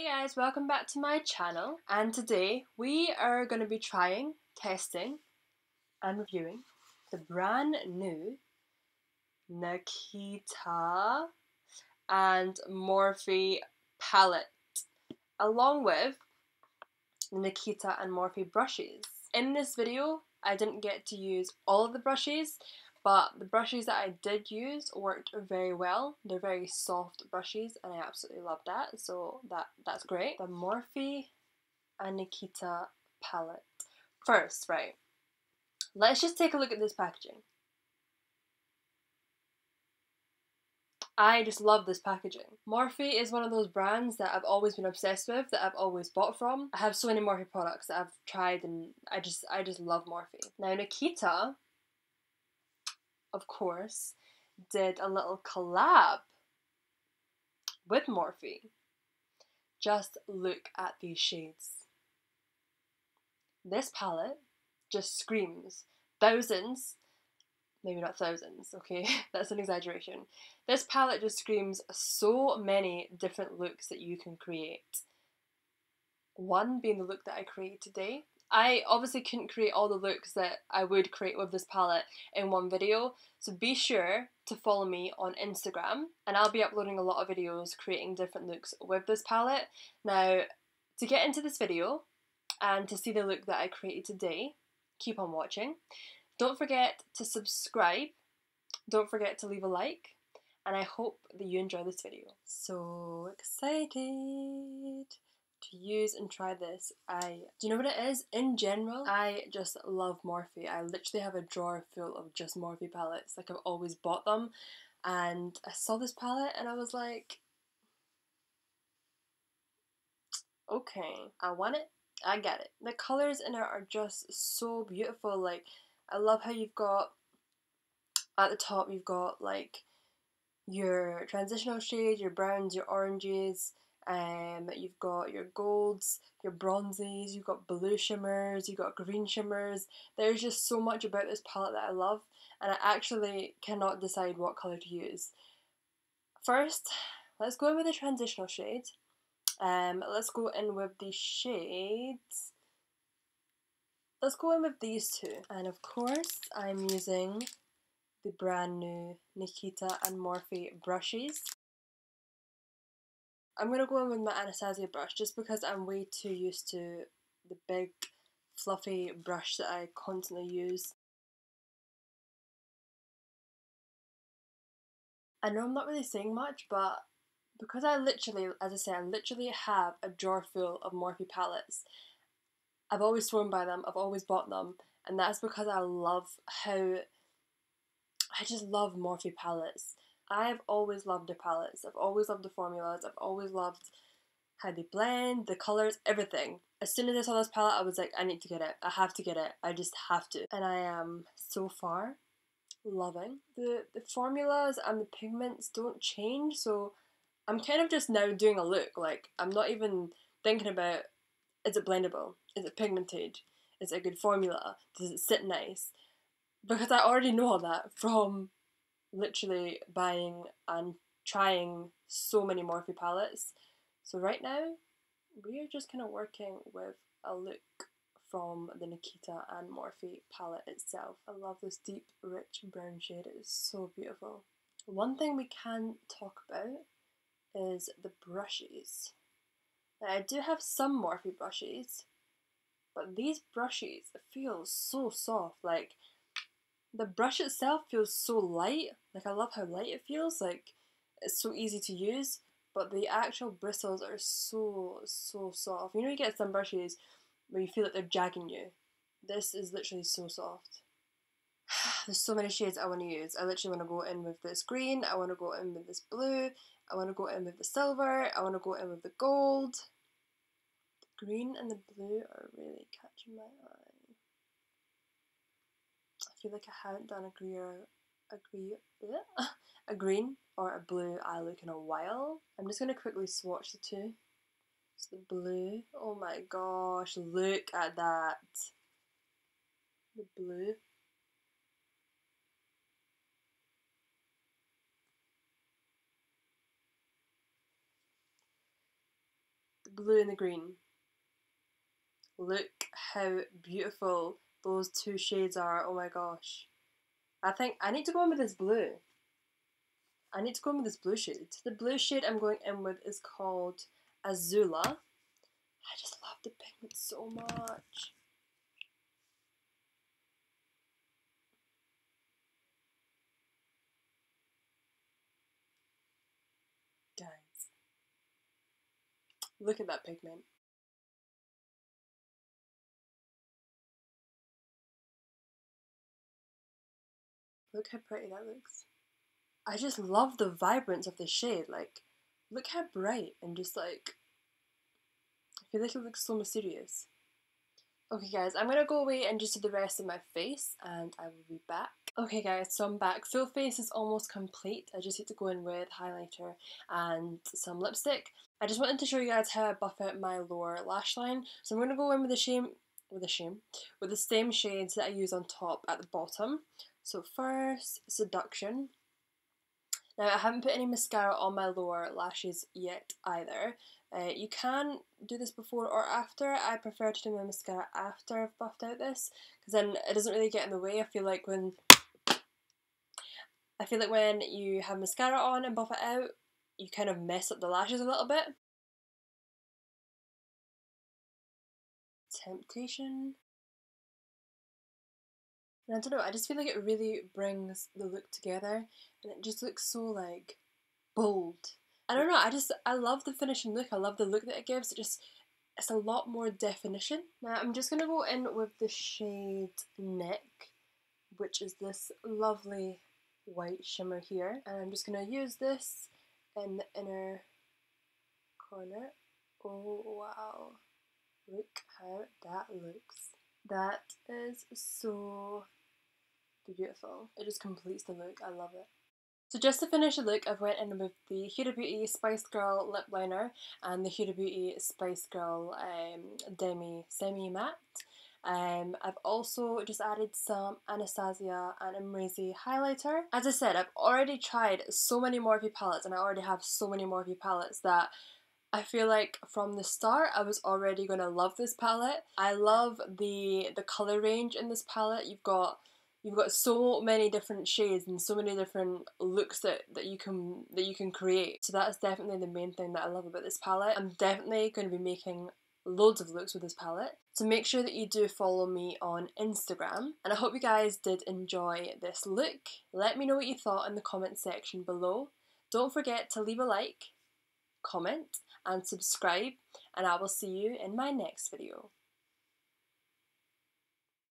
Hey guys, welcome back to my channel, and today we are going to be trying, testing and reviewing the brand new Nikita and Morphe palette along with the Nikita and Morphe brushes. In this video I didn't get to use all of the brushes, but the brushes that I did use worked very well. They're very soft brushes and I absolutely love that, so that's great. The Morphe and Nikita palette. First, right, let's just take a look at this packaging. I just love this packaging. Morphe is one of those brands that I've always been obsessed with, that I've always bought from. I have so many Morphe products that I've tried and I just love Morphe. Now Nikita, of course, did a little collab with Morphe. Just look at these shades. This palette just screams thousands, maybe not thousands, okay, that's an exaggeration. This palette just screams so many different looks that you can create. One being the look that I created today. I obviously couldn't create all the looks that I would create with this palette in one video, so be sure to follow me on Instagram and I'll be uploading a lot of videos creating different looks with this palette. Now, to get into this video and to see the look that I created today, keep on watching. Don't forget to subscribe, don't forget to leave a like, and I hope that you enjoy this video. So excited to use and try this. Do you know what it is? In general, I just love Morphe. I literally have a drawer full of just Morphe palettes. Like, I've always bought them, and I saw this palette and I was like, okay, I want it, I get it. The colours in it are just so beautiful. Like, I love how you've got, at the top you've got like your transitional shade, your browns, your oranges, you've got your golds, your bronzes, you've got blue shimmers, you've got green shimmers. There's just so much about this palette that I love, and I actually cannot decide what colour to use. First, let's go in with the transitional shade. Let's go in with the shades. Let's go in with these two. And of course, I'm using the brand new Nikita and Morphe brushes. I'm going to go in with my Anastasia brush just because I'm way too used to the big fluffy brush that I constantly use. I know I'm not really saying much, but because I literally, as I say, I literally have a drawer full of Morphe palettes. I've always sworn by them, I've always bought them, and that's because I love how, I just love Morphe palettes. I've always loved the palettes, I've always loved the formulas, I've always loved how they blend, the colours, everything. As soon as I saw this palette I was like, I need to get it, I have to get it, I just have to. And I am so far loving. The formulas and the pigments don't change, so I'm kind of just now doing a look. Like, I'm not even thinking about, is it blendable, is it pigmented, is it a good formula, does it sit nice? Because I already know all that from literally buying and trying so many Morphe palettes. So right now we are just kind of working with a look from the Nikita and Morphe palette itself. I love this deep rich brown shade, it is so beautiful. One thing we can talk about is the brushes. Now I do have some Morphe brushes, but these brushes feel so soft. Like, the brush itself feels so light. Like, I love how light it feels, like it's so easy to use, but the actual bristles are so soft. You know, you get some brushes where you feel like they're jagging you. This is literally so soft. There's so many shades I want to use. I literally want to go in with this green, I want to go in with this blue, I want to go in with the silver, I want to go in with the gold. The green and the blue are really catching my eye. I feel like I haven't done a green or a blue eye look in a while. I'm just going to quickly swatch the two. So the blue, oh my gosh, look at that. The blue. The blue and the green. Look how beautiful those two shades are. Oh my gosh. I think I need to go in with this blue. I need to go in with this blue shade. The blue shade I'm going in with is called Azula. I just love the pigment so much. Guys, look at that pigment. Look how pretty that looks. I just love the vibrance of the shade. Like, look how bright and just like, I feel like it looks so mysterious. Okay guys, I'm gonna go away and just do the rest of my face and I will be back. Okay guys, so I'm back. Full face is almost complete. I just need to go in with highlighter and some lipstick. I just wanted to show you guys how I buff out my lower lash line. So I'm gonna go in with the same shades that I use on top at the bottom. So first, Seduction. Now I haven't put any mascara on my lower lashes yet either. You can do this before or after. I prefer to do my mascara after I've buffed out this, because then it doesn't really get in the way. I feel like when you have mascara on and buff it out, you kind of mess up the lashes a little bit. Temptation. And I don't know, I just feel like it really brings the look together and it just looks so like bold. I don't know, I love the finishing look. I love the look that it gives. It's a lot more definition. Now I'm just going to go in with the shade Neck, which is this lovely white shimmer here. And I'm just going to use this in the inner corner. Oh wow, look how that looks. That is so beautiful. It just completes the look. I love it. So just to finish the look, I've went in with the Huda Beauty Spice Girl Lip Liner and the Huda Beauty Spice Girl Semi Matte. I've also just added some Anastasia and Amrezi highlighter. As I said, I've already tried so many Morphe palettes and I already have so many Morphe palettes that I feel like from the start I was already going to love this palette. I love the colour range in this palette. You've got so many different shades and so many different looks that you can create. So that's definitely the main thing that I love about this palette. I'm definitely going to be making loads of looks with this palette. So make sure that you do follow me on Instagram. And I hope you guys did enjoy this look. Let me know what you thought in the comment section below. Don't forget to leave a like, comment, and subscribe, and I will see you in my next video.